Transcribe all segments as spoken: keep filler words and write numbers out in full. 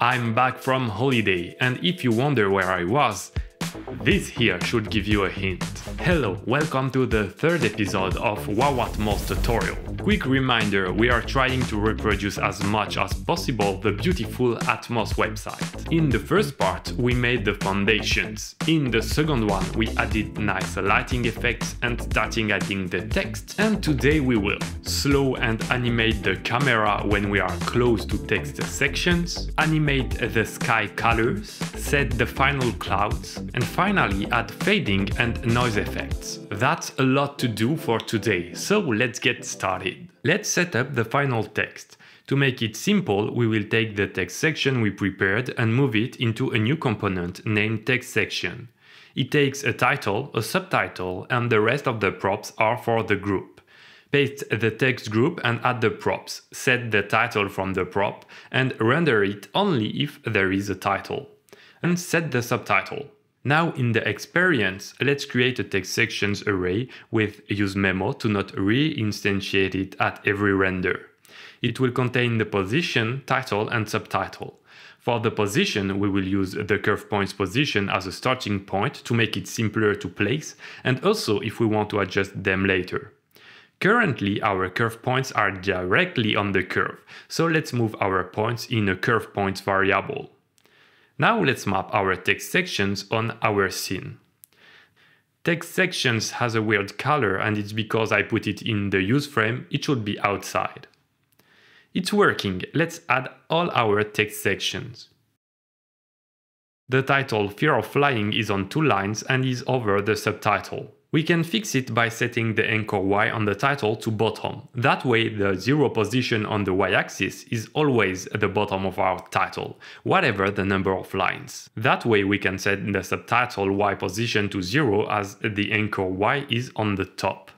I'm back from holiday, and if you wonder where I was, this here should give you a hint. Hello, welcome to the third episode of Wawatmos tutorial. Quick reminder, we are trying to reproduce as much as possible the beautiful Atmos website. In the first part, we made the foundations. In the second one, we added nice lighting effects and starting adding the text. And today we will slow and animate the camera when we are close to text sections, animate the sky colors, set the final clouds, and finally add fading and noise effects. That's a lot to do for today, so let's get started. Let's set up the final text. To make it simple, we will take the text section we prepared and move it into a new component named text section. It takes a title, a subtitle, and the rest of the props are for the group. Paste the text group and add the props, set the title from the prop, and render it only if there is a title. And set the subtitle. Now in the experience, let's create a text sections array with useMemo to not re-instantiate it at every render. It will contain the position, title and subtitle. For the position, we will use the curve point's position as a starting point to make it simpler to place and also if we want to adjust them later. Currently, our curve points are directly on the curve, so let's move our points in a curve points variable. Now let's map our text sections on our scene. Text sections has a weird color and it's because I put it in the useFrame, it should be outside. It's working, let's add all our text sections. The title Fear of Flying is on two lines and is over the subtitle. We can fix it by setting the anchor Y on the title to bottom. That way the zero position on the Y-axis is always at the bottom of our title, whatever the number of lines. That way we can set the subtitle Y position to zero as the anchor Y is on the top.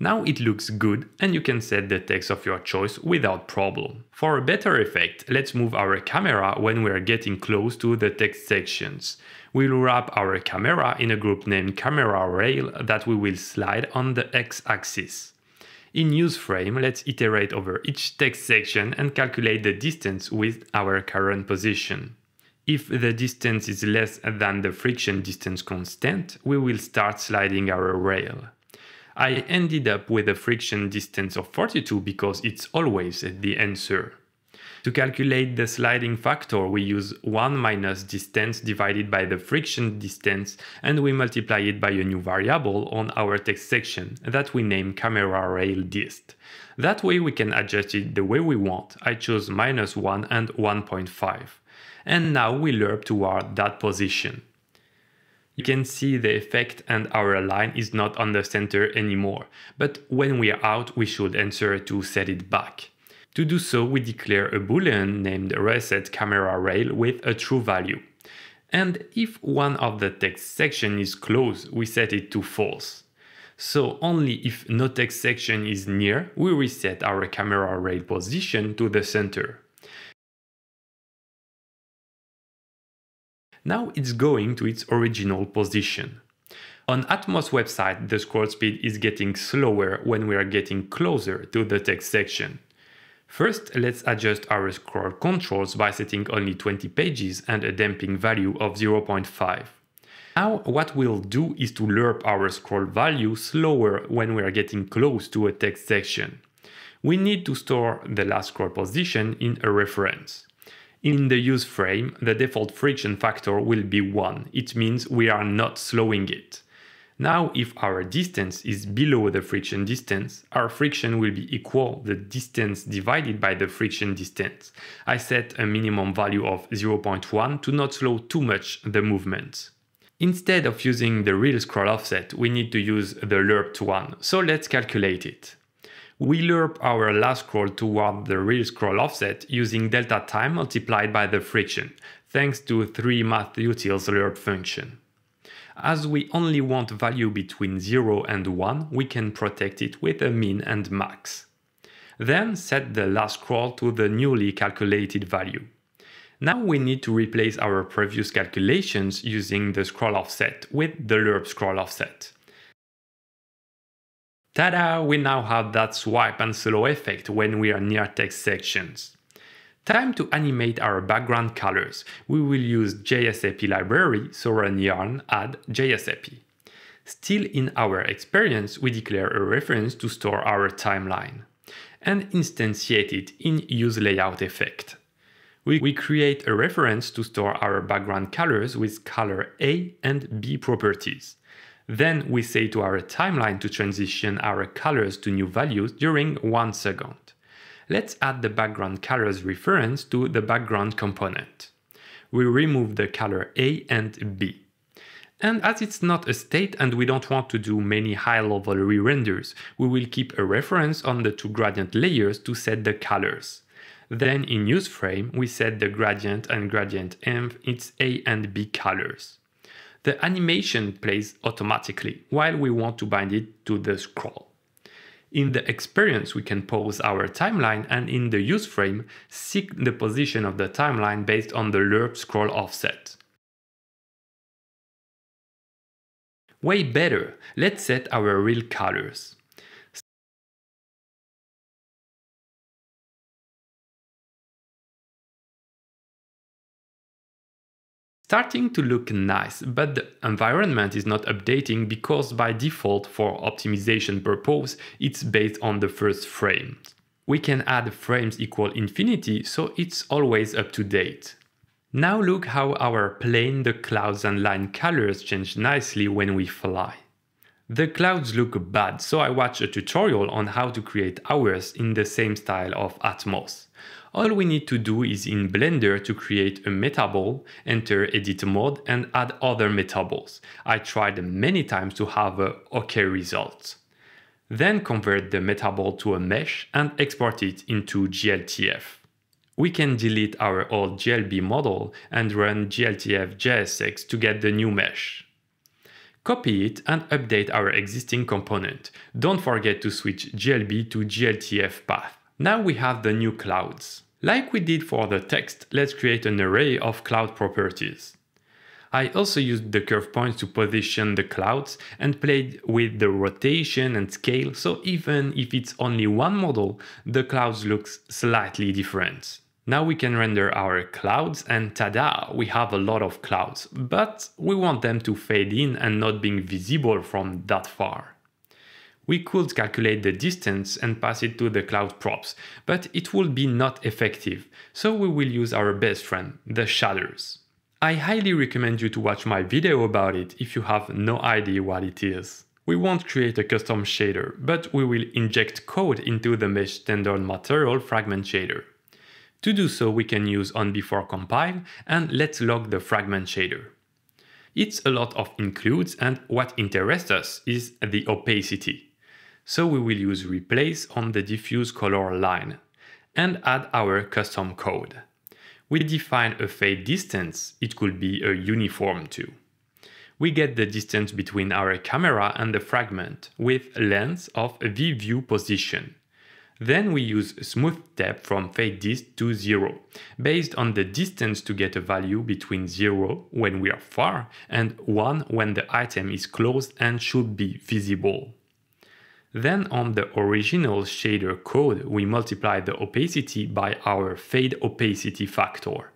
Now it looks good and you can set the text of your choice without problem. For a better effect, let's move our camera when we are getting close to the text sections. We'll wrap our camera in a group named CameraRail that we will slide on the x-axis. In useFrame, let's iterate over each text section and calculate the distance with our current position. If the distance is less than the friction distance constant, we will start sliding our rail. I ended up with a friction distance of forty-two because it's always the answer. To calculate the sliding factor, we use one minus distance divided by the friction distance and we multiply it by a new variable on our text section that we name CameraRailDist. That way we can adjust it the way we want. I chose minus one and one point five. And now we lerp toward that position. You can see the effect and our line is not on the center anymore, but when we are out we should answer to set it back. To do so, we declare a boolean named resetCameraRail with a true value. And if one of the text section is closed, we set it to false. So only if no text section is near, we reset our CameraRail position to the center. Now it's going to its original position. On Atmos website, the scroll speed is getting slower when we are getting closer to the text section. First, let's adjust our scroll controls by setting only twenty pages and a damping value of zero point five. Now, what we'll do is to lerp our scroll value slower when we are getting close to a text section. We need to store the last scroll position in a reference. In the useFrame, the default friction factor will be one. It means we are not slowing it. Now, if our distance is below the friction distance, our friction will be equal the distance divided by the friction distance. I set a minimum value of zero point one to not slow too much the movement. Instead of using the real scroll offset, we need to use the lerped one, so let's calculate it. We lerp our last scroll toward the real scroll offset using delta time multiplied by the friction, thanks to three math utils lerp function. As we only want value between zero and one, we can protect it with a min and max. Then set the last scroll to the newly calculated value. Now we need to replace our previous calculations using the scroll offset with the lerp scroll offset. Ta-da! We now have that swipe and slow effect when we are near text sections. Time to animate our background colors. We will use G S A P library, so run yarn add G S A P. Still in our experience, we declare a reference to store our timeline and instantiate it in useLayoutEffect. We, we create a reference to store our background colors with color A and B properties. Then we say to our timeline to transition our colors to new values during one second. Let's add the background colors reference to the background component. We remove the color A and B. And as it's not a state and we don't want to do many high-level re-renders, we will keep a reference on the two gradient layers to set the colors. Then in useFrame, we set the gradient and gradient env its A and B colors. The animation plays automatically, while we want to bind it to the scroll. In the experience, we can pause our timeline, and in the useFrame, seek the position of the timeline based on the LERP scroll offset. Way better, let's set our real colors. Starting to look nice, but the environment is not updating because by default for optimization purpose, it's based on the first frame. We can add frames equal infinity, so it's always up to date. Now look how our plane, the clouds and line colors change nicely when we fly. The clouds look bad, so I watched a tutorial on how to create ours in the same style of Atmos. All we need to do is in Blender to create a metaball, enter edit mode and add other metaballs. I tried many times to have a OK result. Then convert the metaball to a mesh and export it into G L T F. We can delete our old G L B model and run G L T F dot J S X to get the new mesh. Copy it and update our existing component. Don't forget to switch G L B to G L T F path. Now we have the new clouds. Like we did for the text, let's create an array of cloud properties. I also used the curve points to position the clouds and played with the rotation and scale, so even if it's only one model, the clouds looks slightly different. Now we can render our clouds and tada, we have a lot of clouds, but we want them to fade in and not being visible from that far. We could calculate the distance and pass it to the cloud props, but it would be not effective, so we will use our best friend, the shaders. I highly recommend you to watch my video about it if you have no idea what it is. We won't create a custom shader, but we will inject code into the mesh standard material fragment shader. To do so, we can use onBeforeCompile and let's log the fragment shader. It's a lot of includes, and what interests us is the opacity. So we will use replace on the diffuse color line and add our custom code. We define a fade distance, it could be a uniform too. We get the distance between our camera and the fragment with length of V view position. Then we use smooth step from fade dist to zero, based on the distance to get a value between zero when we are far and one when the item is close and should be visible. Then on the original shader code, we multiply the opacity by our fade opacity factor.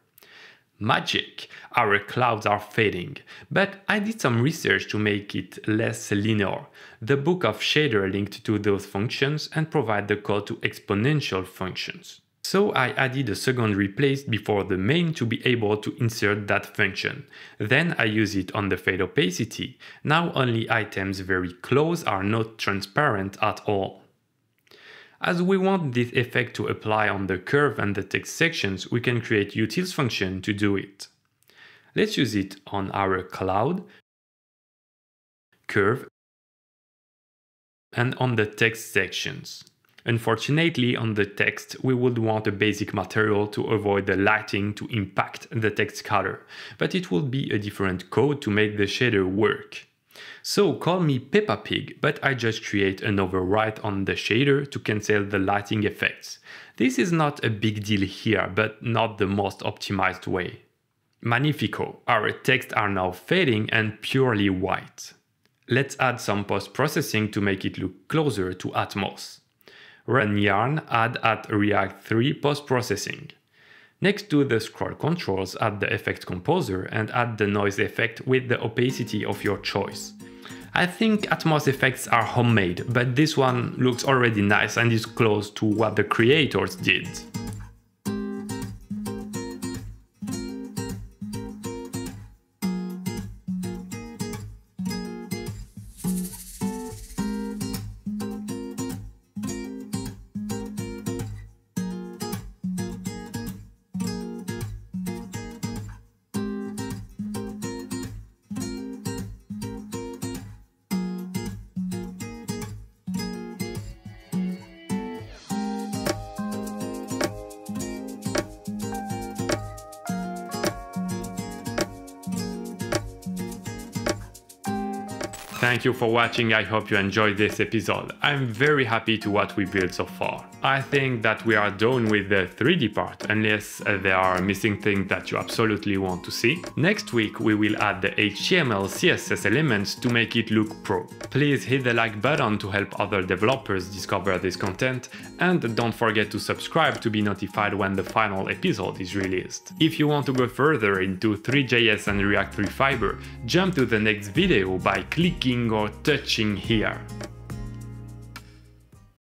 Magic! Our clouds are fading, but I did some research to make it less linear. The book of shader linked to those functions and provide the call to exponential functions. So I added a second replace before the main to be able to insert that function. Then I use it on the fade opacity. Now only items very close are not transparent at all. As we want this effect to apply on the curve and the text sections, we can create utils function to do it. Let's use it on our cloud, curve, and on the text sections. Unfortunately, on the text, we would want a basic material to avoid the lighting to impact the text color, but it would be a different code to make the shader work. So call me Peppa Pig, but I just create an override on the shader to cancel the lighting effects. This is not a big deal here, but not the most optimized way. Magnifico, our texts are now fading and purely white. Let's add some post-processing to make it look closer to Atmos. Run yarn add at React Three post-processing. Next to the scroll controls, add the effect composer and add the noise effect with the opacity of your choice. I think Atmos effects are homemade, but this one looks already nice and is close to what the creators did. Thank you for watching, I hope you enjoyed this episode. I'm very happy to what we built so far. I think that we are done with the three D part, unless uh, there are missing things that you absolutely want to see. Next week we will add the H T M L C S S elements to make it look pro. Please hit the like button to help other developers discover this content, and don't forget to subscribe to be notified when the final episode is released. If you want to go further into three J S and React Three Fiber, jump to the next video by clicking or touching here.